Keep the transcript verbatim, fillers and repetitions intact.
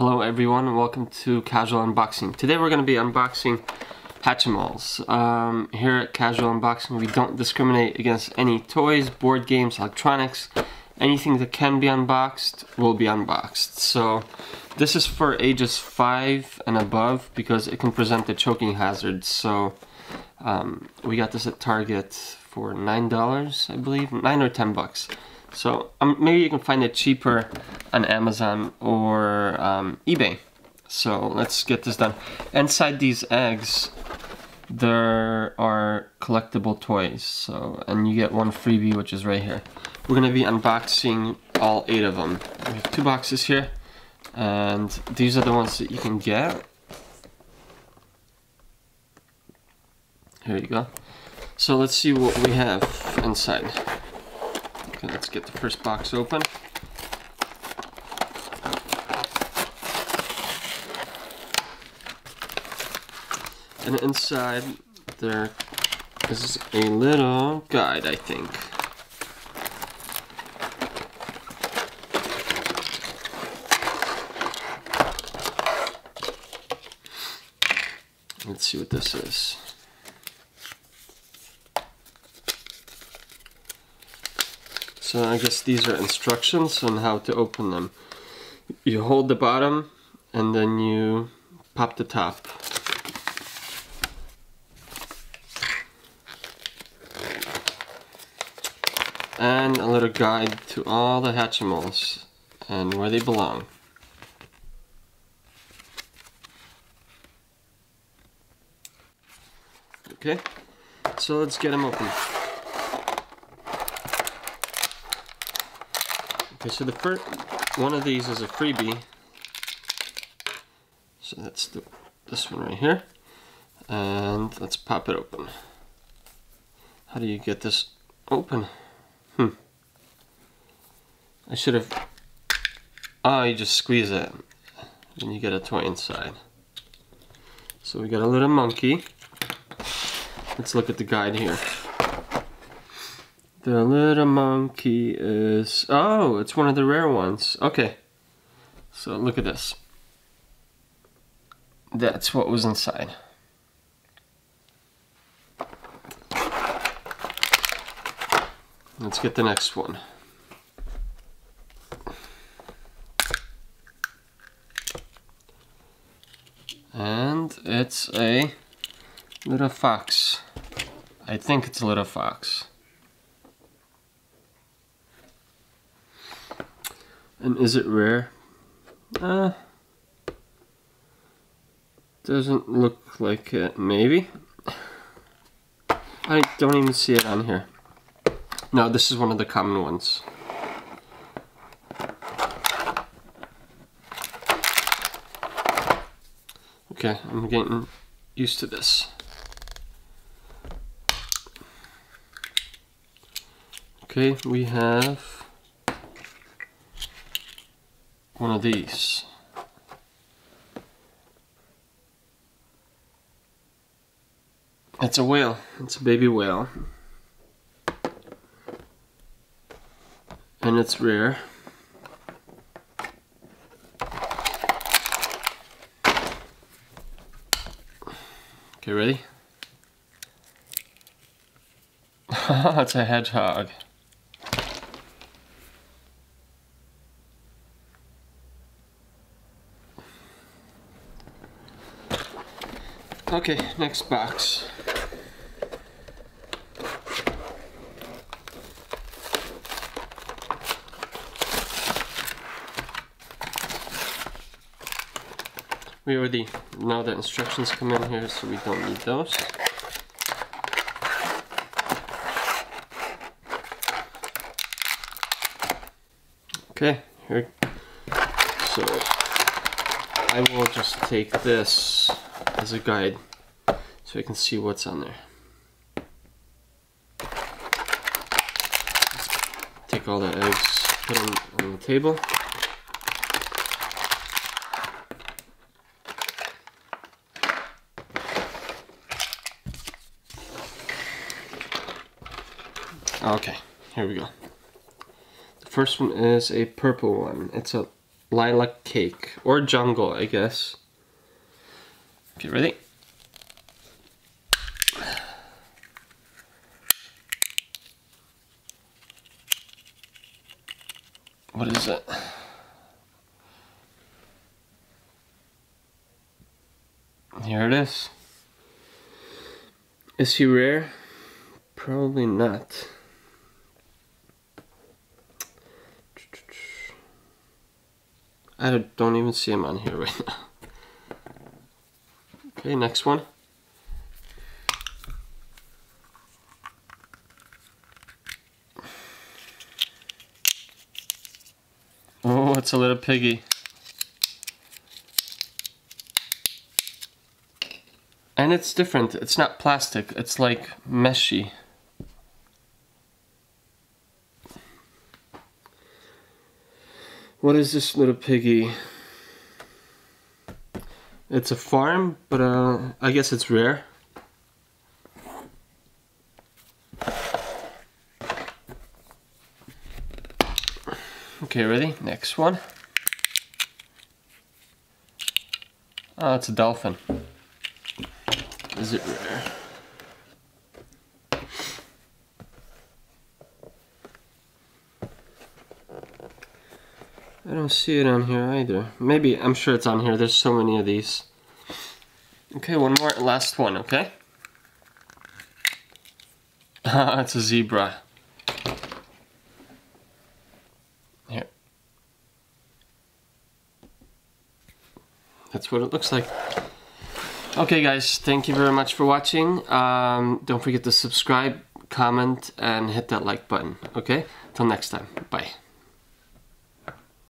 Hello everyone and welcome to Casual Unboxing. Today we're going to be unboxing Hatchimals. Um, here at Casual Unboxing we don't discriminate against any toys, board games, electronics. Anything that can be unboxed will be unboxed. So this is for ages five and above because it can present a choking hazard. So um, we got this at Target for nine dollars I believe, nine or ten bucks. So um, maybe you can find it cheaper on Amazon or um, eBay. So let's get this done. Inside these eggs, there are collectible toys. So, and you get one freebie, which is right here. We're gonna be unboxing all eight of them. We have two boxes here, and these are the ones that you can get. Here you go. So let's see what we have inside. Okay, let's get the first box open. And inside there is a little guide, I think. Let's see what this is. So I guess these are instructions on how to open them. You hold the bottom and then you pop the top. And a little guide to all the Hatchimals and where they belong. Okay, so let's get them open. Okay, so the first one of these is a freebie. So that's the, this one right here. And let's pop it open. How do you get this open? Hmm. I should have... Oh, you just squeeze it. And you get a toy inside. So we got a little monkey. Let's look at the guide here. The little monkey is... Oh, it's one of the rare ones. Okay. So look at this. That's what was inside. Let's get the next one. And it's a little fox. I think it's a little fox. And is it rare? Uh, doesn't look like it, maybe. I don't even see it on here. No, this is one of the common ones. Okay, I'm getting used to this. Okay, we have one of these. It's a whale. It's a baby whale. And it's rare. Okay, ready? It's a hedgehog. Okay, next box. We already know the instructions come in here, so we don't need those. Okay, here. So I will just take this as a guide so I can see what's on there. Take all the eggs, put them on the table. Okay, here we go. The first one is a purple one. It's a lilac cake, or jungle, I guess. Okay, ready? What is that? Here it is. Is he rare? Probably not. I don't even see him on here right now. Okay, next one. Oh, it's a little piggy. And it's different. It's not plastic. It's like meshy. What is this little piggy? It's a farm, but uh, I guess it's rare. Okay, ready? Next one. Oh, it's a dolphin. Is it rare? I don't see it on here either. Maybe, I'm sure it's on here. There's so many of these. Okay, one more, last one, okay? Ah, it's a zebra. Here. That's what it looks like. Okay guys, thank you very much for watching. Um, don't forget to subscribe, comment, and hit that like button, okay? Till next time, bye.